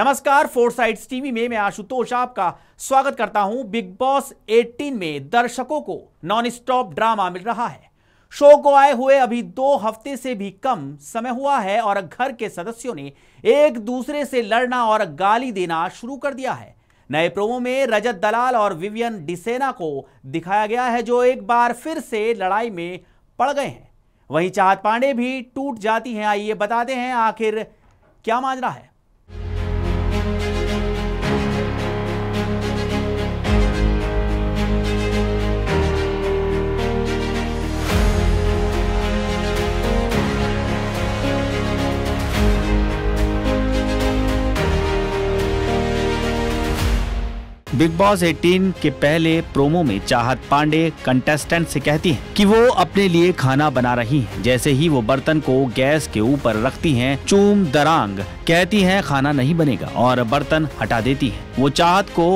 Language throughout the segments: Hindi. नमस्कार, फोर साइड्स टीवी में मैं आशुतोष आपका स्वागत करता हूं। बिग बॉस 18 में दर्शकों को नॉन स्टॉप ड्रामा मिल रहा है। शो को आए हुए अभी 2 हफ्ते से भी कम समय हुआ है और घर के सदस्यों ने एक दूसरे से लड़ना और गाली देना शुरू कर दिया है। नए प्रोमो में रजत दलाल और विवियन डिसेना को दिखाया गया है, जो एक बार फिर से लड़ाई में पड़ गए हैं। वहीं चाहत पांडे भी टूट जाती हैं। आइए बताते हैं आखिर क्या माजरा है। बिग बॉस 18 के पहले प्रोमो में चाहत पांडे कंटेस्टेंट से कहती हैं कि वो अपने लिए खाना बना रही हैं। जैसे ही वो बर्तन को गैस के ऊपर रखती हैं, चूम दरांग कहती हैं खाना नहीं बनेगा और बर्तन हटा देती हैं। वो चाहत को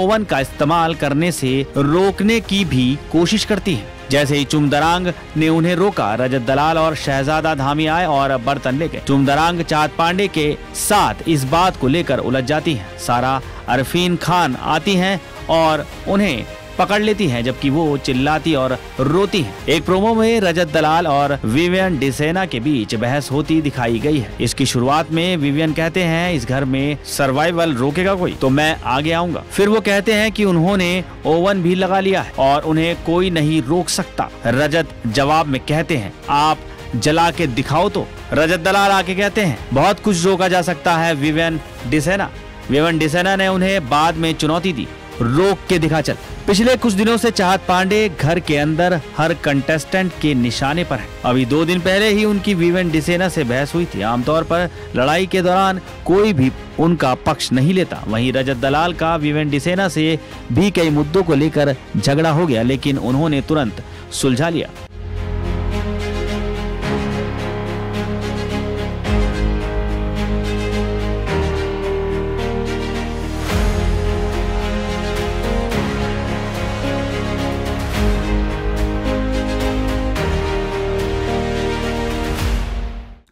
ओवन का इस्तेमाल करने से रोकने की भी कोशिश करती हैं। जैसे ही चुम दरांग ने उन्हें रोका, रजत दलाल और शहजादा धामी आए और बर्तन ले गए। चुम दरांग चाहत पांडे के साथ इस बात को लेकर उलझ जाती हैं। सारा अरफीन खान आती हैं और उन्हें पकड़ लेती हैं, जबकि वो चिल्लाती और रोती हैं। एक प्रोमो में रजत दलाल और विवियन डिसेना के बीच बहस होती दिखाई गई है। इसकी शुरुआत में विवियन कहते हैं, इस घर में सर्वाइवल रोकेगा कोई तो मैं आगे आऊंगा। फिर वो कहते हैं कि उन्होंने ओवन भी लगा लिया है और उन्हें कोई नहीं रोक सकता। रजत जवाब में कहते हैं, आप जला के दिखाओ। तो रजत दलाल आके कहते हैं, बहुत कुछ रोका जा सकता है विवियन डिसेना। विवियन डिसेना ने उन्हें बाद में चुनौती दी, रोक के दिखा चल। पिछले कुछ दिनों से चाहत पांडे घर के अंदर हर कंटेस्टेंट के निशाने पर है। अभी 2 दिन पहले ही उनकी विवियन डिसेना से बहस हुई थी। आमतौर पर लड़ाई के दौरान कोई भी उनका पक्ष नहीं लेता। वहीं रजत दलाल का विवियन डिसेना से भी कई मुद्दों को लेकर झगड़ा हो गया, लेकिन उन्होंने तुरंत सुलझा लिया।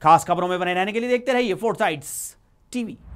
खास खबरों में बने रहने के लिए देखते रहिए फोर साइड्स टीवी।